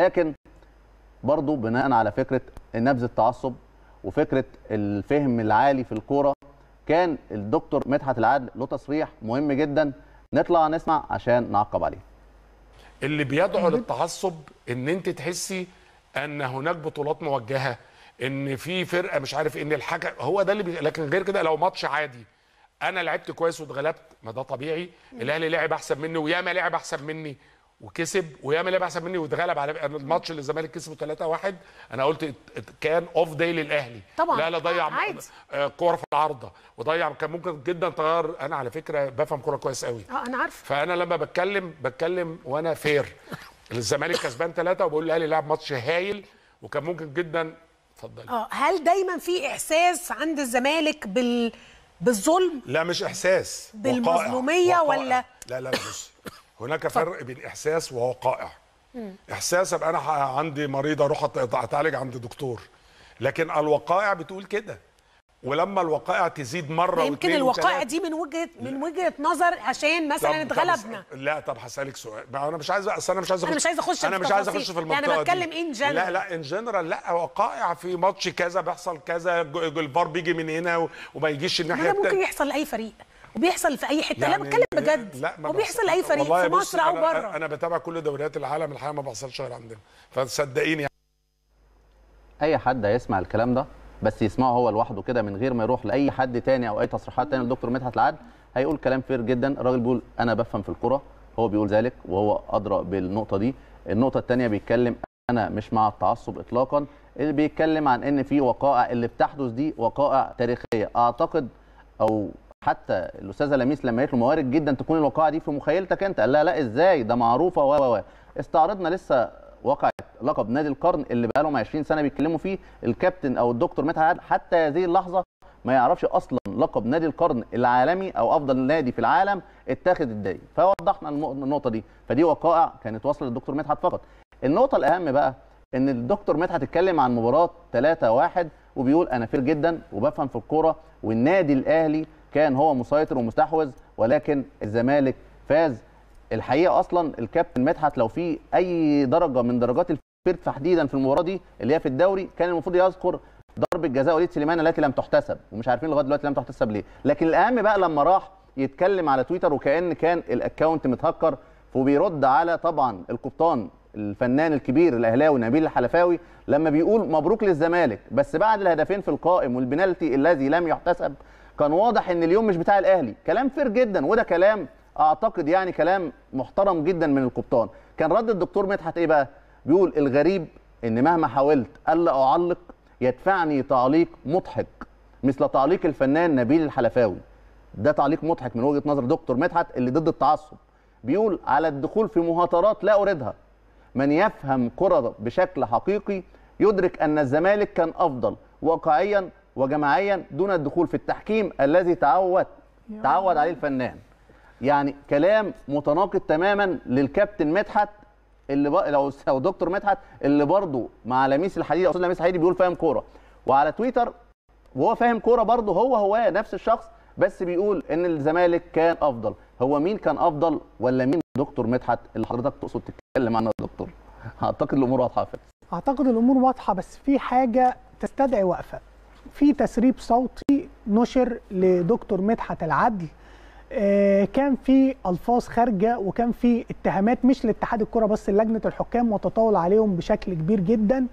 لكن برضو بناء على فكرة نبذ التعصب وفكرة الفهم العالي في الكورة، كان الدكتور مدحت العدل له تصريح مهم جدا نطلع نسمع عشان نعقب عليه. اللي بيدعو للتعصب ان انت تحسي ان هناك بطولات موجهة، ان في فرقة مش عارف ان الحكم هو ده اللي لكن غير كده لو ماتش عادي انا لعبت كويس واتغلبت، ما ده طبيعي. الاهلي لعب احسن مني وياما لعب احسن مني وكسب، وياما لعب احسن مني واتغلب. على الماتش اللي الزمالك كسبه 3-1 انا قلت كان اوف داي للاهلي طبعا، لا ضيع كوره في العارضه وضيع، كان ممكن جدا تغير. انا على فكره بفهم كوره كويس قوي، انا عارفه، فانا لما بتكلم وانا فير. الزمالك كسبان 3 وبقول الاهلي لعب ماتش هايل وكان ممكن جدا. اتفضلي. هل دايما في احساس عند الزمالك بالظلم؟ لا مش احساس، بالمظلوميه وقائع. ولا لا بص، هناك فرق بين احساس ووقائع. احساس ابقى انا عندي مريض اروح اتعالج عند دكتور، لكن الوقائع بتقول كده، ولما الوقائع تزيد مره يمكن الوقائع دي من وجهه نظر عشان مثلا اتغلبنا. لا طب هسالك سؤال، انا مش عايز اخش في المنطقه دي، انا بتكلم ان جنرال. لا ان جنرال، لا وقائع في ماتش كذا بيحصل كذا، الفار بيجي من هنا وما يجيش الناحيه الثانيه، ممكن يحصل لاي فريق وبيحصل في اي حته. لا بتكلم بجد، لا وبيحصل لاي فريق في مصر او بره. انا بتابع كل دوريات العالم، الحقيقه ما بيحصلش غير عندنا، فصدقيني اي حد هيسمع الكلام ده بس يسمعه هو لوحده كده من غير ما يروح لاي حد تاني او اي تصريحات تاني للدكتور مدحت العدل، هيقول كلام فير جدا. الراجل بيقول انا بفهم في الكرة، هو بيقول ذلك وهو ادرى بالنقطه دي. النقطه الثانيه بيتكلم انا مش مع التعصب اطلاقا، اللي بيتكلم عن ان في وقائع اللي بتحدث دي وقائع تاريخيه. اعتقد او حتى الاستاذه لميس لما قالت له موارد جدا تكون الوقائع دي في مخيلتك انت، قال لها لا ازاي ده معروفه. استعرضنا لسه وقعت لقب نادي القرن اللي بقالهم 20 سنه بيتكلموا فيه، الكابتن او الدكتور مدحت العدل حتى هذه اللحظه ما يعرفش اصلا لقب نادي القرن العالمي او افضل نادي في العالم اتاخد ازاي، فوضحنا النقطه دي. فدي وقائع كانت واصله للدكتور مدحت فقط. النقطه الاهم بقى ان الدكتور مدحت اتكلم عن مباراه 3-1 وبيقول انا فير جدا وبفهم في الكوره، والنادي الاهلي كان هو مسيطر ومستحوذ ولكن الزمالك فاز. الحقيقه اصلا الكابتن مدحت لو في اي درجه من درجات الفير تحديدا في المباراه دي اللي هي في الدوري، كان المفروض يذكر ضربه جزاء وليد سليمان التي لم تحتسب، ومش عارفين لغايه دلوقتي لم تحتسب ليه. لكن الاهم بقى لما راح يتكلم على تويتر وكأن كان الاكونت متهكر، وبيرد على طبعا القبطان الفنان الكبير الاهلاوي نبيل الحلفاوي لما بيقول مبروك للزمالك، بس بعد الهدفين في القائم والبنالتي الذي لم يحتسب كان واضح ان اليوم مش بتاع الاهلي. كلام فير جدا، وده كلام اعتقد يعني كلام محترم جدا من القبطان. كان رد الدكتور مدحت ايه بقى؟ بيقول الغريب ان مهما حاولت الا اعلق يدفعني تعليق مضحك مثل تعليق الفنان نبيل الحلفاوي. ده تعليق مضحك من وجهه نظر دكتور مدحت اللي ضد التعصب. بيقول على الدخول في مهاترات لا اريدها، من يفهم كرة بشكل حقيقي يدرك ان الزمالك كان افضل واقعيا وجماعيا دون الدخول في التحكيم الذي تعود عليه الفنان. يعني كلام متناقض تماما للكابتن مدحت اللي او دكتور مدحت اللي برضه مع لميس الحديد، او استاذ لميس الحديد بيقول فاهم كوره، وعلى تويتر وهو فاهم كوره برضه هو نفس الشخص، بس بيقول ان الزمالك كان افضل. هو مين كان افضل ولا مين دكتور مدحت اللي حضرتك تقصد تتكلم عنه يا دكتور؟ اعتقد الامور واضحه. اعتقد الامور واضحه، بس في حاجه تستدعي وقفه. في تسريب صوتي نشر لدكتور مدحت العدل، كان في الفاظ خارجه وكان في اتهامات مش لاتحاد الكره بس، لجنه الحكام وتطاول عليهم بشكل كبير جدا.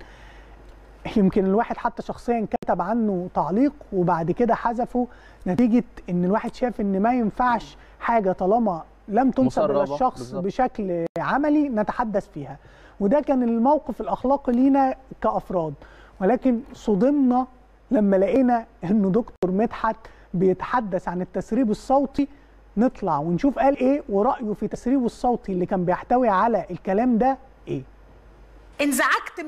يمكن الواحد حتى شخصيا كتب عنه تعليق وبعد كده حذفه نتيجه ان الواحد شاف ان ما ينفعش حاجه طالما لم تنسب الى الشخص بالزبط. بشكل عملي نتحدث فيها، وده كان الموقف الاخلاقي لينا كافراد. ولكن صدمنا لما لقينا ان دكتور مدحت بيتحدث عن التسريب الصوتي. نطلع ونشوف قال ايه ورأيه في تسريبه الصوتي اللي كان بيحتوي على الكلام ده ايه. انزعجت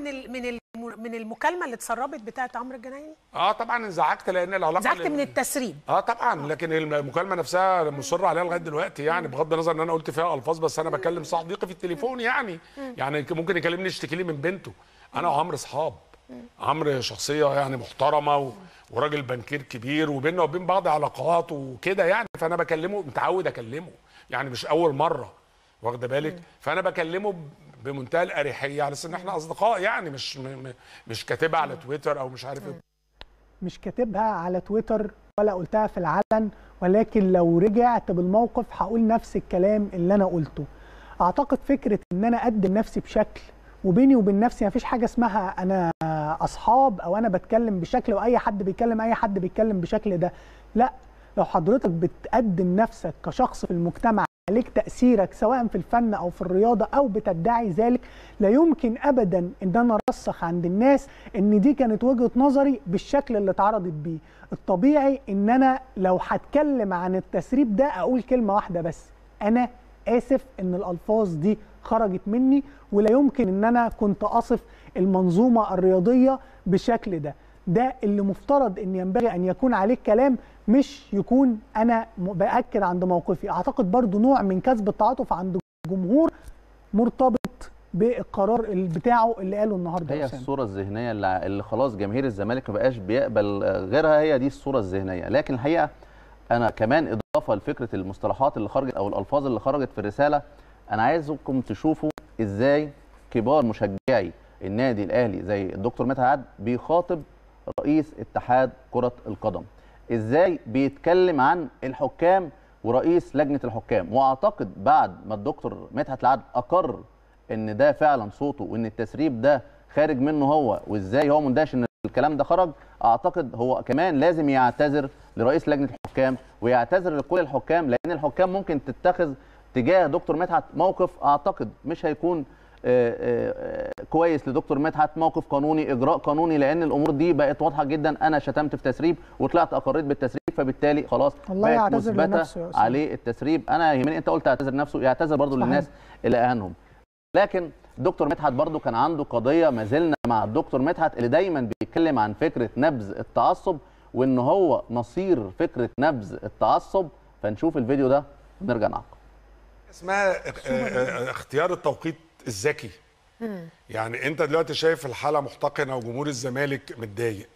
من المكالمه اللي اتسربت بتاعه عمرو الجنايني؟ طبعا انزعجت، لان العلاقه انزعجت من التسريب طبعا، لكن المكالمه نفسها مصر عليها لغايه دلوقتي، يعني بغض النظر ان انا قلت فيها الفاظ، بس انا بكلم صديقي في التليفون، يعني ممكن يكلمني يشتكي لي من بنته. انا وعمرو اصحاب، عمرو شخصيه يعني محترمه وراجل بنكير كبير، وبيننا وبين بعض علاقات وكده يعني، فانا بكلمه متعود اكلمه، يعني مش اول مره واخد بالك، فانا بكلمه بمنتهى الاريحيه على ان احنا اصدقاء، يعني مش كاتبها على تويتر او مش عارف ايه. مش كاتبها على تويتر ولا قلتها في العلن، ولكن لو رجعت بالموقف هقول نفس الكلام اللي انا قلته. اعتقد فكره ان انا اقدم نفسي بشكل وبيني وبين نفسي مفيش حاجه اسمها انا اصحاب او انا بتكلم بشكل واي حد بيتكلم اي حد بيتكلم بشكل ده، لا. لو حضرتك بتقدم نفسك كشخص في المجتمع عليك تأثيرك سواء في الفن أو في الرياضة أو بتدعي ذلك، لا يمكن أبدا إن أنا أرسخ عند الناس إن دي كانت وجهة نظري بالشكل اللي اتعرضت بيه. الطبيعي إن أنا لو هتكلم عن التسريب ده أقول كلمة واحدة بس، أنا آسف إن الألفاظ دي خرجت مني ولا يمكن إن أنا كنت أصف المنظومة الرياضية بالشكل ده. ده اللي مفترض ان ينبغي ان يكون عليه كلام، مش يكون انا باكد عند موقفي. اعتقد برضو نوع من كسب التعاطف عند الجمهور مرتبط بالقرار بتاعه اللي قاله النهارده. هي الصوره الذهنيه اللي خلاص جماهير الزمالك ما بقاش بيقبل غيرها، هي دي الصوره الذهنيه. لكن الحقيقه انا كمان اضافه لفكره المصطلحات اللي خرجت او الالفاظ اللي خرجت في الرساله، انا عايزكم تشوفوا ازاي كبار مشجعي النادي الاهلي زي الدكتور مدحت العدل بيخاطب رئيس اتحاد كرة القدم، ازاي بيتكلم عن الحكام ورئيس لجنة الحكام. واعتقد بعد ما الدكتور مدحت العدل اقر ان ده فعلا صوته وان التسريب ده خارج منه هو، وازاي هو مندهش ان الكلام ده خرج، اعتقد هو كمان لازم يعتذر لرئيس لجنة الحكام ويعتذر لكل الحكام، لان الحكام ممكن تتخذ تجاه دكتور مدحت موقف اعتقد مش هيكون كويس لدكتور مدحت، موقف قانوني، اجراء قانوني، لان الامور دي بقت واضحه جدا. انا شتمت في تسريب وطلعت اقريت بالتسريب، فبالتالي خلاص بقت مثبته عليه التسريب. انا يهمني انت قلت اعتذر نفسه، يعتذر برضو للناس اللي اهانهم. لكن دكتور مدحت برضو كان عنده قضيه، ما زلنا مع الدكتور مدحت اللي دايما بيتكلم عن فكره نبذ التعصب وان هو نصير فكره نبذ التعصب. فنشوف الفيديو ده ونرجع نعقب. اسمها اختيار التوقيت الذكي. يعني انت دلوقتي شايف الحاله محتقنه وجمهور الزمالك متضايق.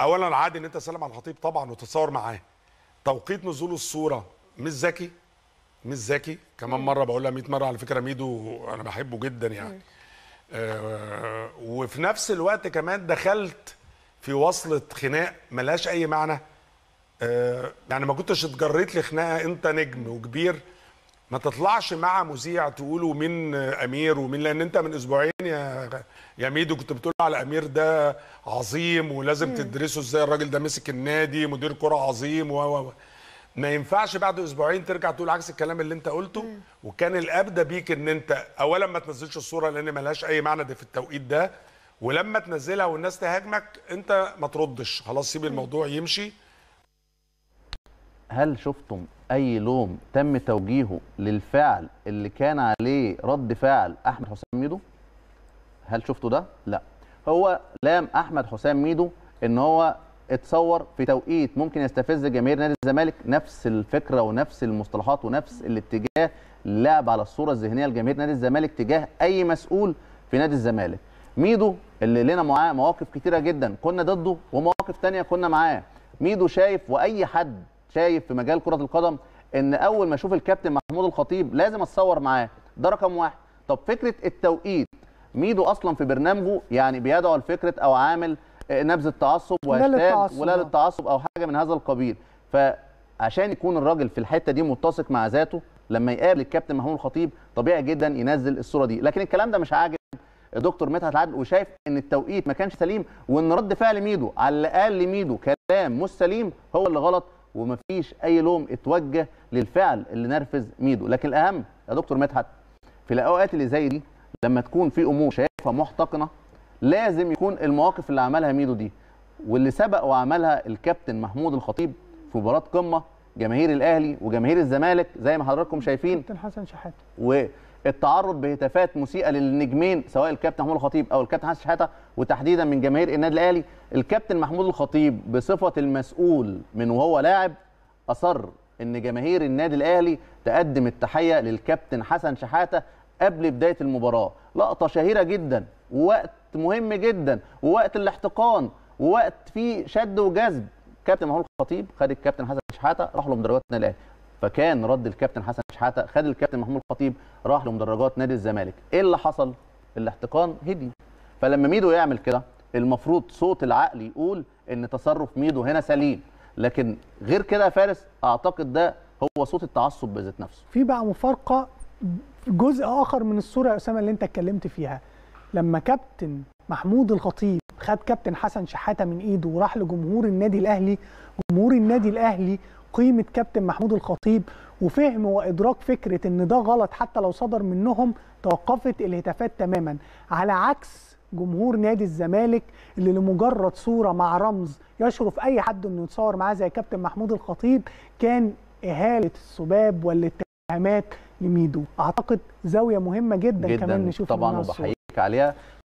اولا عادي ان انت تسلم على الخطيب طبعا وتتصور معاه. توقيت نزول الصوره مش ذكي، مش ذكي. كمان مره بقولها 100 مره على فكره، ميدو انا بحبه جدا يعني. وفي نفس الوقت كمان دخلت في وصله خناق ملهاش اي معنى. يعني ما كنتش اتجريت لخناقه، انت نجم وكبير، ما تطلعش مع مذيع تقولوا مين امير ومين، لان انت من اسبوعين يا ميدو كنت بتقول على امير ده عظيم ولازم تدرسه ازاي، الراجل ده مسك النادي مدير كره عظيم و ما ينفعش بعد اسبوعين ترجع تقول عكس الكلام اللي انت قلته. وكان الابدى بيك ان انت اولا ما تنزلش الصوره لان مالهاش اي معنى ده في التوقيت ده، ولما تنزلها والناس تهاجمك انت ما تردش، خلاص سيب الموضوع يمشي. هل شفتم أي لوم تم توجيهه للفعل اللي كان عليه رد فعل أحمد حسام ميدو؟ هل شفتوا ده؟ لا. هو لام أحمد حسام ميدو إن هو اتصور في توقيت ممكن يستفز جماهير نادي الزمالك، نفس الفكرة ونفس المصطلحات ونفس الاتجاه، اللعب على الصورة الذهنية لجماهير نادي الزمالك تجاه أي مسؤول في نادي الزمالك. ميدو اللي لنا معاه مواقف كتيرة جدا كنا ضده ومواقف تانية كنا معاه. ميدو شايف وأي حد شايف في مجال كرة القدم ان اول ما اشوف الكابتن محمود الخطيب لازم اتصور معاه، ده رقم واحد. طب فكرة التوقيت، ميدو اصلا في برنامجه يعني بيدعو لفكرة او عامل نبذ التعصب وهاشتاج ولا للتعصب او حاجة من هذا القبيل. فعشان يكون الراجل في الحتة دي متسق مع ذاته، لما يقابل الكابتن محمود الخطيب طبيعي جدا ينزل الصورة دي. لكن الكلام ده مش عاجب الدكتور مدحت العدل، وشايف ان التوقيت ما كانش سليم، وان رد فعل ميدو على اللي قال لميدو كلام مش سليم هو اللي غلط، ومفيش اي لوم اتوجه للفعل اللي نرفز ميدو. لكن الاهم يا دكتور مدحت، في الاوقات اللي زي دي لما تكون في امور شايفها محتقنه لازم يكون المواقف اللي عملها ميدو دي واللي سبق وعملها الكابتن محمود الخطيب في مباراه قمه جماهير الاهلي وجماهير الزمالك زي ما حضراتكم شايفين، كابتن حسن شحاته، والتعرض بهتافات مسيئه للنجمين سواء الكابتن محمود الخطيب او الكابتن حسن شحاته، وتحديدا من جماهير النادي الاهلي. الكابتن محمود الخطيب بصفه المسؤول من وهو لاعب اصر ان جماهير النادي الاهلي تقدم التحيه للكابتن حسن شحاته قبل بدايه المباراه. لقطه شهيره جدا ووقت مهم جدا ووقت الاحتقان ووقت فيه شد وجذب. كابتن محمود الخطيب خد الكابتن حسن شحاته راح له مدرجات النادي الاهلي. فكان رد الكابتن حسن شحاته، خد الكابتن محمود الخطيب راح لمدرجات نادي الزمالك. ايه اللي حصل؟ الاحتقان هدي. فلما ميدو يعمل كده المفروض صوت العقل يقول ان تصرف ميدو هنا سليم، لكن غير كده يا فارس اعتقد ده هو صوت التعصب بذات نفسه. في بقى مفارقه جزء اخر من الصوره يا اسامه اللي انت اتكلمت فيها، لما كابتن محمود الخطيب خد كابتن حسن شحاته من ايده وراح لجمهور النادي الاهلي، جمهور النادي الاهلي قيمه كابتن محمود الخطيب وفهم وادراك فكره ان ده غلط حتى لو صدر منهم، توقفت الهتافات تماما، على عكس جمهور نادي الزمالك اللي لمجرد صوره مع رمز يشرف اي حد انه يتصور معاه زي كابتن محمود الخطيب كان اهاله السباب والاتهامات لميدو. اعتقد زاويه مهمه جدا كمان نشوفها طبعا وبحييك عليها.